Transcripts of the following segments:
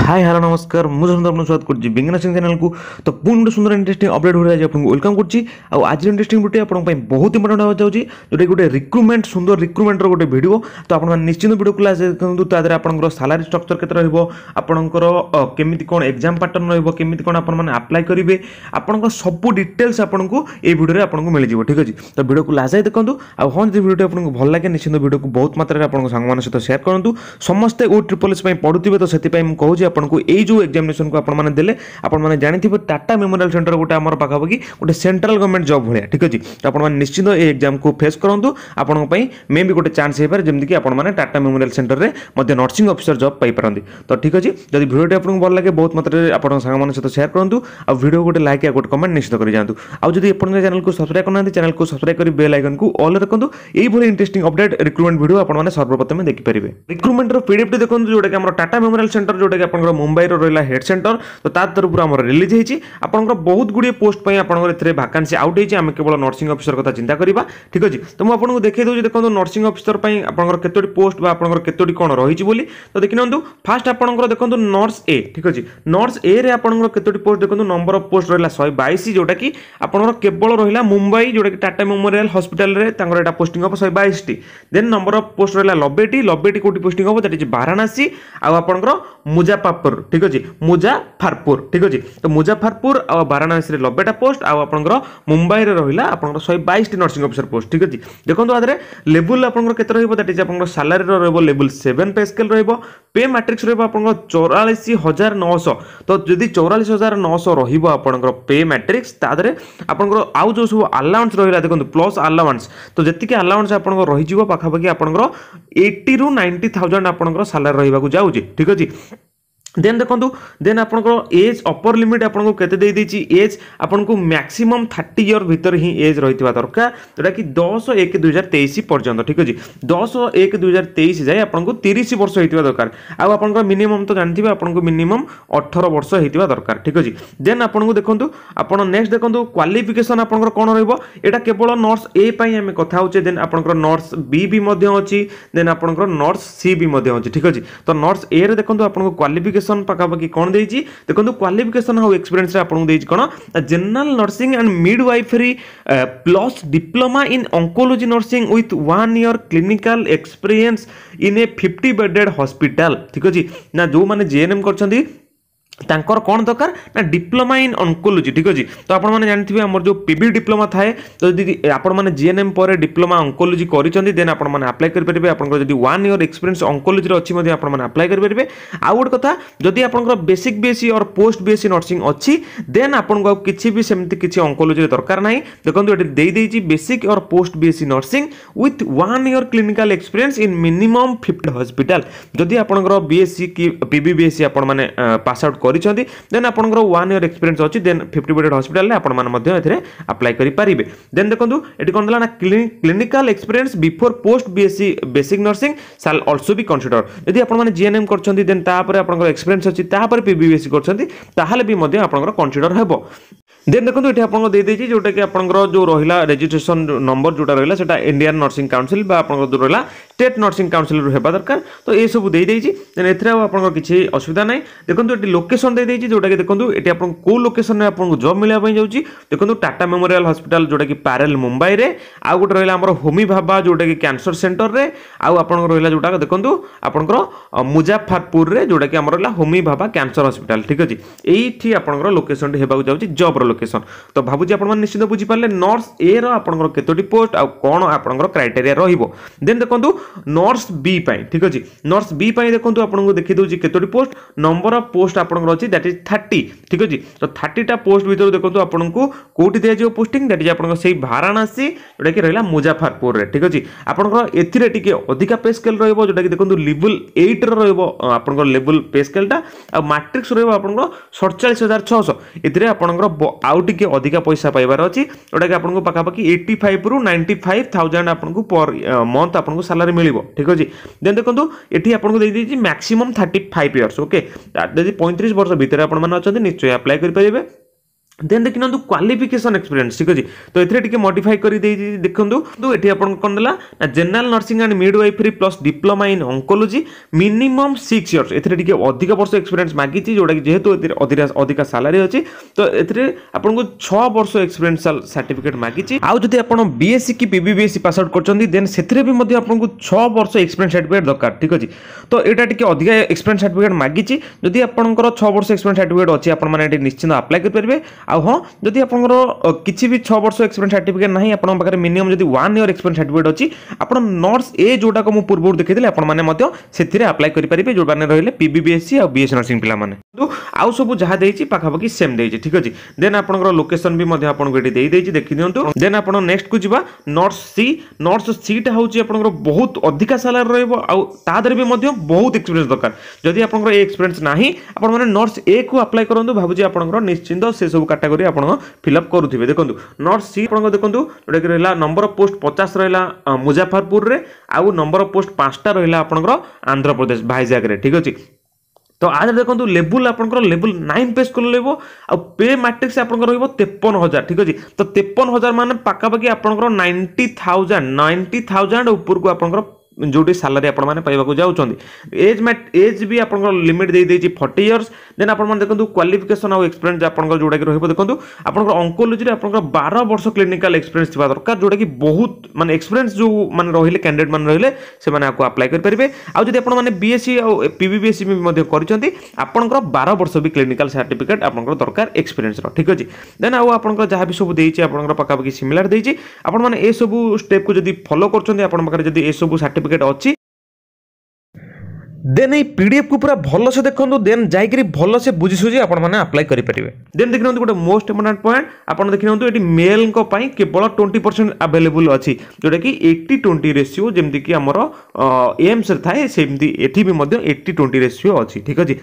Hi hello नमस्कार मुझे स्वागत करछि बीइंग ए नर्सिंग चैनल को। तो पूर्ण गोटे सुंदर इंटरेस्टिंग अपडेट हो रहा है आपको वेलकम करछि। आ आज इंटरेस्टिंग वीडियो आपन पई बहुत इंपोर्टेंट हो जाउछि जोटे गोटे रिक्रूटमेंट सुंदर रिक्रूटमेंट रो गोटे वीडियो। तो आपन निश्चित वीडियो क्लास देखंतु तादर आपनकर सैलरी स्ट्रक्चर केते रहबो आपनकर केमिति कोन एग्जाम पैटर्न रहबो केमिति कोन आपन माने अप्लाई करिवे आपनकर सब डिटेल्स आपनको ए वीडियो रे आपनको मिल जिवो ठीक अछि। तो वीडियो को लास्ट देखंतु आ होन जे वीडियो आपनको भल लागे निश्चित वीडियो को बहुत मात्रा रे आपनको संग मान सहित शेयर करंतु। समस्त ओ ट्रिपल एस पई पढुतिबे तो सेति पई हम कहू आपको ये जो एग्जामिनेशन को आपने देले आपने जानते हैं टाटा मेमोरियल सेंटर गोटे आम पाखापाखि गोटे सेंट्रल गवर्नमेंट जॉब भाया ठीक अच्छे। तो आप निश्चित ये एग्जाम को फेस करूँ आपंपाई मे भी गोटे चांस हो पाए जमीक आपने टाटा मेमोरियल सेंटर में नर्सिंग ऑफिसर जॉब पाई तो ठीक अच्छे। जब वीडियोटी आपको भल लगे बहुत मात्रा आप सांग सहित सेयार करूँ और वीडियो गोटे लाइक या गोटे कमेंट निश्चित कर जातु आदि एपर् चैनल को सब्सक्राइब करना चैनल को सब्सक्राइब कर बेल आइकन को ऑल रखु यही इंटरेस्टिंग अपडेट रिक्रूटमेंट वीडियो आपने सर्वप्रथम देखिपारे। रिक्रूटमेंट पीडीएफ देखो जोटा कि आम टाटा मेमोरियल सेंटर जोटा मुंबई रहा हेड सेंटर तो तरफ आम रिलीज होती आपंकर बहुत गुड़े पोस्ट पर भाकांसी आउट होती आम केवल नर्सिंग ऑफिसर कथा चिंता करवा ठीक अच्छे। तो मुझे आपको देखे दूसरी देखो नर्सिंग ऑफिसर पर आपंकर केतोटी पोस्ट आपंकर केतोटी कौन रही बोली तो देखी ना फास्ट आपंकर देखो नर्स ए ठीक अच्छे। नर्स ए रे आपंकर केतोटी पोस्ट देखो नंबर ऑफ पोस्ट रहा 122 जोटा कि आपंकर केवल रहा मुंबई जोटा कि टाटा मेमोरियल हॉस्पिटल में पोस्टिंग हम 122 टी देन नंबर ऑफ पोस्ट रहा 90 कौटी पोस्टिंग हम दैट इज वाराणसी आपंकर मुजाफरपुर ठीक अच्छे मुजाफरपुर ठीक अच्छे। तो मुजाफरपुर आ वाराणसी में 90 पोस्ट आपर मुंबई रहा आपंकर 122 नर्सिंग ऑफिसर पोस्ट ठीक अच्छे। देखो आज लेवल आपंकर केत दैट इज आप सालारी लेवल 7 पे स्केल रे मैट्रिक्स रहा 44,900 तो जब 44,900 रहा पे मैट्रिक्स तादरे आपंकर आउ जो सब आलाउन्स रहा देखो प्लस आलाउन्स तो जी आलाउन्स आप रही पाखापाखि आपंकर 80,000 to 90,000 आपंकर सालारी रहा जाऊे ठीक अच्छे। देन देखो देन आपंकर एज अपर लिमिट आपको केते एज आपको मैक्सिमम 30 year भीतर ही एज रही दरकार जोटा कि 10/1/2023 पर्यटन ठीक अच्छे। 10/1/2023 जाए आपको 30 वर्ष होता दरकार आपंकर मिनिमम तो जानते हैं आपको मिनिमम 18 वर्ष होता दरकार ठीक अच्छे। देन आपको देखो आप नेक्स्ट देखो क्वालिफिकेशन आपंकर कौन रहा केवल नर्स ए आम कथा होचे देन आपंकर नर्स बी भी अच्छी देन आपंकर नर्स सी भी अच्छी ठीक अच्छे। तो नर्स ए रे देखो आपको क्वालिफिकेशन पाखापाखि कौन देती देखो क्वालिफिकेशन हाउ एक्सपीरियंस आपको देती कौन general nursing and midwifery plus diploma in oncology nursing with 1 year clinical experience in a 50 bedded hospital ठीक अच्छे। ना जो मैंने जेएनएम करछंती तांकर कौन दरकार ना डिप्लोमा इन ऑन्कोलॉजी ठीक अच्छे। तो आपने जानते हैं आमर जो पीबी डिप्लोमा थाए तो आपने जीएनएम पर डिप्लोमा ऑन्कोलॉजी करें देन आपने अप्लाई करेंगे आपंकर जो 1 year एक्सपीरियंस ऑन्कोलॉजी अच्छी आपने अप्लाई करेंगे। आउ गोटे कथा जदि आपंकर बेसिक बीएससी और पोस्ट बीएससी नर्सिंग अच्छी देन आपको किसी भी सेमती किसी ऑन्कोलॉजी दरकार ना देखो ये बेसिक और post BSc nursing with 1 year clinical experience in minimum 50 hospital जदि आपंकर बीएससी कि पीबी बीएससी आपने पास आउट देन आपंकर 1 year एक्सपीरियंस अच्छी देन 50 बेडेड हॉस्पिटल आपने अप्लाई करेंगे। देन देखो ये कौन था clinical experience before post BSc basic nursing साल अल्सो भी कंसीडर यदि आपने जीएनएम करछंती देन तापर आपंकर एक्सपीरियंस अच्छी तापर पीबीबीएससी करछंती ताहले भी मध्य आपंकर कंसीडर हेबो। देन देखो ये आपको दे देछि जोटा कि आपंकर जो रहा रजिस्ट्रेशन नंबर जोटा रहा सेटा इंडियन नर्सिंग काउंसिल बा आपंकर जो रहा स्टेट नर्सिंग काउंसिल रू हेबा दरकार तो ये सब दे देछि देन एथरा आपंकर किछि असुविधा नै। देखो ये लोकेशन दे देछि जोटा कि देखो ये आपन को लोकेशन में आपको जॉब मिलया पई जाउछि देखो टाटा मेमोरियल हॉस्पिटल जोटा कि पैरेल मुंबई रे आ गोटे रहिला हमर होमी भाभा जोटा कि कैंसर सेंटर रे आ आपन रहिला जोटा देखो आपनकर मुजाफरपुर रे जोटा कि हमर रहिला होमी भाभा कैंसर हॉस्पिटल ठीक अछि। एठी आपनकर लोकेशन हेबा जाउछि जॉब रो लोकेशन तो भाबुजी आपण मन निश्चित बुझी पाले नर्स ए रो आपनकर केतोटी पोस्ट आ कोन आपनकर क्राइटेरिया रहिबो। देन देखंतु नर्स बी पई ठीक अछि। नर्स बी पई देखंतु आपनको देखि दोउछि केतोटी पोस्ट नंबर ऑफ पोस्ट आपनकर अछि दैट इज 30 ठीक अछि। तो 30 टा पोस्ट भीतर देखंतु आपनको कोठी दे जे पोस्टिंग दैट इज आपनकर सेही वाराणसी जोटा कि रहिला मुजाफरपुर रे ठीक अछि। आपनकर एथिरे टिके अधिका पे स्केल रहिबो जोटा कि देखंतु लेवल 8 रो रहिबो आपनकर लेवल पे स्केल टा आ मैट्रिक्स रहिबो आपनकर 47,600 एथिरे आपनकर आउ टिके अधिका पैसा पाइबार अछि जोटा कि आपनको पाखापाखि 85 रु 95,000 आपनको पर मंथ आपनको सैलरी मिलिबो ठीक अछि। देन देखंतु एठी आपनको दे दैछि मैक्सिमम 35 years ओके यदि 35 वर्ष भीतर आपण मान अछथि निश्चय अप्लाई करि परिबे। देन देखिनंतु क्वालिफिकेशन एक्सपीरियंस ठीक अच्छे तो ये मडिफाई कर देखूँ तो ये आपको कौन देना general nursing and midwifery plus diploma in oncology minimum 6 years ये अधिक वर्ष एक्सपीरियंस मागी जोटा कि जेहेतु अधिक सालारी अच्छी तो ये आपको 6 वर्ष एक्सपीरियंस सर्टिफिकेट मागी आदि आप बीएससी कि पीबीबीएससी पास आउट कर देन से आपको 6 वर्ष एक्सपीरियंस सर्टिफिकेट दरकार ठीक अच्छे तो ये अधिक एक्सपीरियंस सर्टिफिकेट मागी जदि आपंकर 6 वर्ष एक्सपीरियंस सर्टिफिकेट अच्छी आपने निश्चित अप्लाई करेंगे आ हाँ जदि आपंकर किसी भी 6 वर्ष एक्सपीरियंस सर्टिफिकेट नहीं आपन पाखे मिनिमम जब 1 इयर एक्सपीरियंस सर्टिफिकेट अच्छी आप नर्स ए जोटा को पूर्व देखी आपने अप्लाई करेंगे जो मैंने रही पीबीबीएससी और बीएससी नर्सिंग पिला माने आउ सब जहाँ पाखापाखि सेम देती ठीक अच्छे देन आपंकर लोकेशन भी आपको ये देखी दिखाँ देन आप नेक्स्ट को जा नर्स सी टा हूँ आप बहुत अधिक सालारी रहा भी बहुत एक्सपीरियंस दरकार जदि आपंकर ए एक्सपीरियंस नहीं आप नर्स ए को अप्लाई करूँ भावी आपंकर निश्चिंत से सब कैटेगरी आप फिलअप करेंगे देखो नर्स सी आप देखो जोटा कि रहा नंबर ऑफ पोस्ट 50 रहा मुजफ्फरपुर रे आउ नंबर ऑफ पोस्ट 5टा रहा आपंकर आंध्र प्रदेश भाईजाग रे ठीक अच्छे तो आज देखो लेवल आपंकर लेवल 9 पे स्कूल लेबो आ पे मैट्रिक्स आपंकर रहबो 53,000 ठीक अच्छे तो 53,000 माने पाखापाखि आपंकर 90,000 ऊपर को आपंकर जोटी सालारी आपको जाऊँच एज भी आप लिमिट दे देती 40 इयर्स देन आप देखो क्वालिफिकेशन आउ एक्सपीरियंस आपंकर जोटा कि रही देखो आपंकर ऑन्कोलॉजी आपंकर 12 वर्ष क्लिनिकल एक्सपीरियंस थी दरकार जोटा कि बहुत माने एक्सपीरियंस जो मैंने रही कैंडिडेट मैंने रही से आपको अप्लाई करेंगे आदि आपने बीएससी और पीबीबीएससी भी करते आपंकर 12 वर्ष भी क्लिनिकल सर्टिफिकेट आपंकर दरकार एक्सपीरियंस ठीक अच्छे देन आपंकर जहाँ भी सब देती आपंकर पाखापाखि सिमिलर देती आपने ये सब स्टेप को जब फॉलो करते ये सब सर्टिफिकेट अच्छी देन ये पीडीएफ को पूरा भल से देखो देन जाकि भल से बुझीसुझी आपने अप्लाई करेंगे देन देखना गोटे मोस्ट इंपोर्टेंट पॉइंट आप देखना ये मेल केवल 20% अवेलेबल अच्छी जोटा कि 80-20 रेसिओ जमती कि आमर एम्स थाए सेमती एटी भी 80-20 रेसिओ अच्छी ठीक अच्छे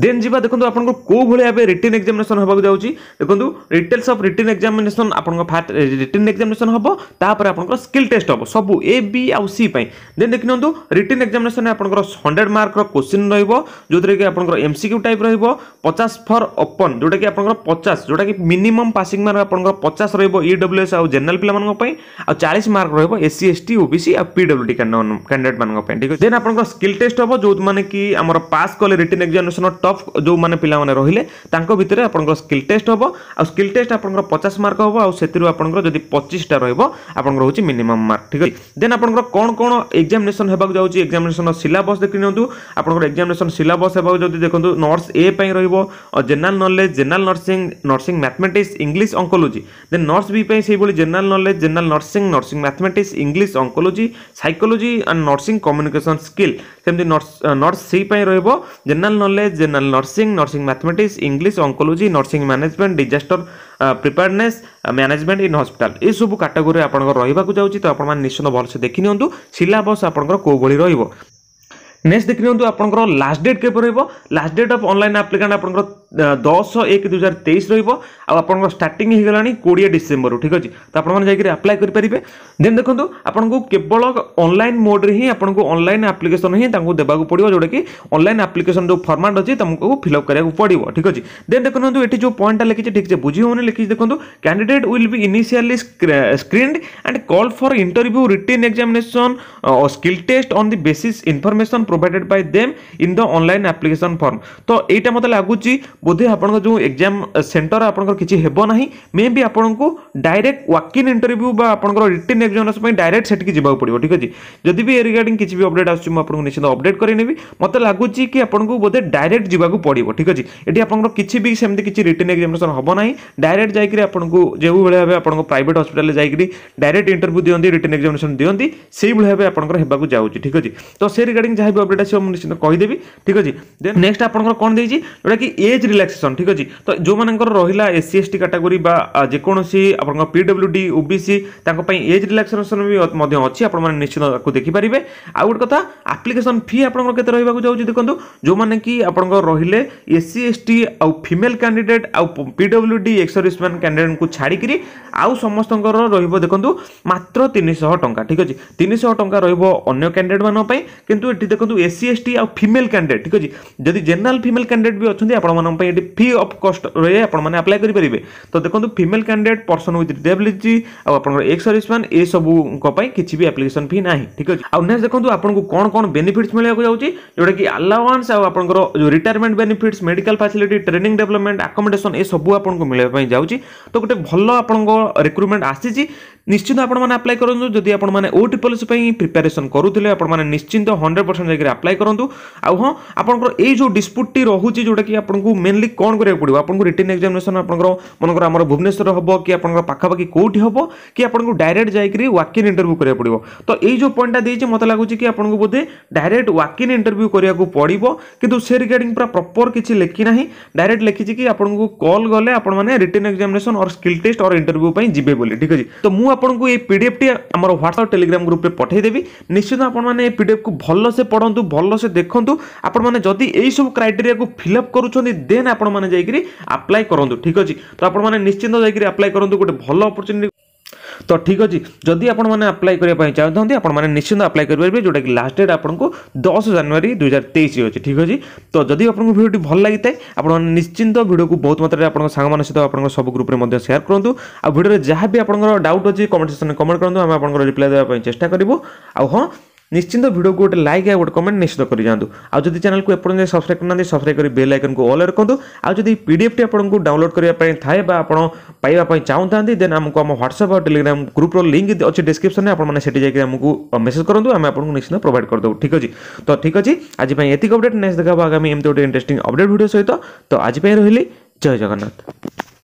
देन जी देखो आपको कौ भाई भाव रिटन एक्जामिनेसन होगा जाऊँगी देखो डिटेल्स अफ रिटन एक्जामिनेसन आप फास्ट रिटन एक्जामिनेसन हम तापर आपंकर स्किल टेस्ट हम सब ए बी आउ सी देन देखना रिटन एक्जामिनेसन आपंकर 100 मार्क क्वेश्चन रोथे कि आपंकर एमसीक्यू टाइप रहा 50 फॉर ओपन जोटा कि आपंकर 50 जोटा कि मिनिमम पासिंग मार्क आपंकर 50 ईडब्ल्यूएस आउ जेनराल पे आउ 40 मार्क रहा एससी एसटी ओबीसी आउ पीडब्ल्यूडी कैंडिडेट मैं ठीक है देन आपंकर स्किल टेस्ट हम जो मैंने कि आमर पास कले रिटन एक्जामिनेसन टफ जो माने पिला माने रहिले तांको भितर आपनकर स्किल टेस्ट होबो आ स्किल टेस्ट आपनकर 50 मार्क होबो आ सेतिरो आपनकर जदी 25 टा रहबो आपनकर होची मिनिमम मार्क ठीक अछि देन आपनकर कोन कोन एग्जामिनेशन हेबाक जाउची एग्जामिनेशन सिलेबस देखिनोंतु आपनकर एग्जामिनेशन सिलेबस हेबाक जदी देखंतु नर्स ए पई रहबो general knowledge general nursing nursing mathematics English oncology then nurse B पई सेही बोली general knowledge general nursing nursing mathematics English oncology psychology and nursing communication skill सेमदी नर्स सी पई रहबो general knowledge general nursing nursing mathematics English oncology nursing management disaster preparedness management in hospital ये सब category आपन रहा जाऊँगी तो आप निश्चित भल से देखी नियंतु सिलेबस आपंकर को भली रहिबो नेक्स्ट देखी नियंतु आपंकर लास्ट डेट के परइबो last date of online applicant आपंकर 10-1-2023 रहा स्टार्टिंग हो गलानी 20 डिसेम्बर ठीक अच्छे तो आपने अप्लाई करेंगे देन देखो आपको केवल ऑनलाइन मोड रे आपको ऑनलाइन एप्लिकेशन ही देवा पड़ो जोटा कि ऑनलाइन एप्लिकेशन जो फॉर्मेट अच्छी तुमको फिलअप कराया पड़ो ठीक अच्छे देन देखो ये जो पॉइंटा लिखी ठीक से बुझी होने लिखी देखो candidate will be initially screened and call for interview written examination skill test on the basis information provided by them in the online application form तो यहाँ मतलब लगुच बोधे आपंकर जो एग्जाम सेंटर आपंकर किसी हेबो नहीं मे भी आपंको डायरेक्ट वाक इन इंटरव्यू बा आपंकर रिटन एग्जामिनेशन डायरेक्ट सेटकी जिबाक पड़ो ठीक अच्छे जदि भी रिगार्डिंग किसी भी अपडेट आसुछि म आपनको निश्चित अपडेट करेनेबी मते लागुच कि आपंको बोधे डायरेक्ट जिबाक पड़ो ठीक अच्छे एटी आपंकर किसी भी सेमते किसी रिटन एग्जामिनेशन हबो नहीं डायरेक्ट जायकरी आपंको जेउ भेले भाबे आपंको प्राइवेट हॉस्पिटल जायकरी डायरेक्ट इंटरव्यू दियंदी रिटन एग्जामिनेशन दियंदी सेही भेले भाबे आपंकर हेबाक जाउछि ठीक अच्छे तो से रिगार्डिंग जहाबी अपडेट आसी म निश्चित कहि देबी ठीक अच्छे देन नेक्स्ट आपंकर कोन देछि जोटा कि एज रिलैक्सेशन ठीक अच्छे तो जो मानकर रहा एससी एसटी कैटेगरी जेकोसी आप पीडब्ल्यूडी ओबीसी एज रिलैक्सेशन भी अच्छी आप निश्चित देखिपारे आउ गोटे कथा एप्लिकेशन फी आप देखो जो मैंने कि आप रही एससी एसटी आउ फीमेल कैंडिडेट आउ पीडब्ल्यूडी एक्ससर्विसमैन कैंडिडेट को छाड़ी आउ समस्त रखु मात्र 300 टंका ठीक अच्छे 300 टंका रन्य कैंडिडेट मानी कितु ये देखो एससी एसटी आउ फीमेल कैंडिडेट ठीक अच्छे जदि जेनेल फीमेल कैंडिडेट भी अच्छा फ्री अफ कस्ट रे आपने आप्लाय करेंगे। तो देखो female candidate person with disability आपर एक्स सर्विसमैन ये सबूत किसी भी एप्लिकेशन फी ना। ठीक है। आउ नेक्स्ट देखो आपको कौन कौन बेनिफिट्स मिले जाऊँगी जोटा कि अलाउंस आपर retirement benefits medical facility training development accommodation ये सब आपको मिलने जाऊँगी। तो गोटे भल आप रिक्रुटमेंट आसी निश्चित आपने आप्लाय करूँ जदि आपने OTPLC प्रिपेरेसन करूँ आपने निश्चिंत 100% जगह आप्लाय करूँ। आउ हाँ आपर ये जो डिस्प्यूट रोचे जोटा कि आपको मेनली कौन करा पड़ो आपको रिटन एग्जामिनेसन आप मनकर आम भुवनेश्वर हम कि आपंकर पाखापाखि कौटी हम कि आपको डायरेक्ट जाकर वाक इन इंटरव्यू करा पड़ो। तो ये जो पॉइंटा देती मतलब लगुच कि आपको बोधे डायरेक्ट वाक इन इंटरव्यू करा पड़ो कि से रिगार्डिंग पूरा प्रपर किसी लिखी ना डायरेक्ट लिखी कि आपको कल गले आपने रिटन एग्जामिनेसन और स्किल टेस्ट और इंटरव्यू पर जी बोली। ठीक है। तो मुझे आपको ये PDF टी आम ह्वाट्सअप टेलीग्राम ग्रुप में पठेदेवी निश्चित आपने PDF को भल से पढ़ू भल से देखूँ आपने जदि यही सब क्राइटेरिया को फिलअप करूँ देन आपने जाकर आप्लाय करूँ। ठीक अच्छे। तो आपने निश्चिंत जाकर आप्लाय करूँ गोटे भल अपरच्युनिटी। तो ठीक अच्छे। जदि आपने आप्लाय करने चाहते आपने निश्चिंत आप्लाय करेंगे जोटा कि लास्ट डेट आपको 10 जनवरी 2023 अच्छे। ठीक अच्छे। तो जदि आपको वीडियो भल लगी था आपने निश्चिंत वीडियो को बहुत मात्रा आप सांग सहित आप सब ग्रुप में शेयर करूँ। आ वीडियो जहाँ भी आपंकर डाउट अच्छी कमेंट सेक्शन में कमेंट करूँ आम आप रिप्लाई देवाई चेस्ट करूँ। आउ हाँ निश्चिंत वीडियो को गोटे लाइक या गोटे कमेंट निश्चित कर जातु। आज जब चैनल को एपर्तंत सब्सक्राइब करना सब्सक्राइब कर बेल आइकन को ऑल रखु। आज जब PDF टी आपको डाउनलोड करने थाए पाइबा चाहता देन आमको आम ह्वाट्सअप और टेलीग्राम ग्रुप लिंक अच्छे डिस्क्रिप्शन में आपने से जाकर मेसेज करूँ आम आपको निश्चित प्रोवाइड करदेव। ठीक अच्छे। तो ठीक अच्छे। आज एति अपडेट नेक्स्ट देखा आगामी एमती गोटे इंटरेस्टिंग अपडेट वीडियो सहित। तो आज रही जय जगन्नाथ।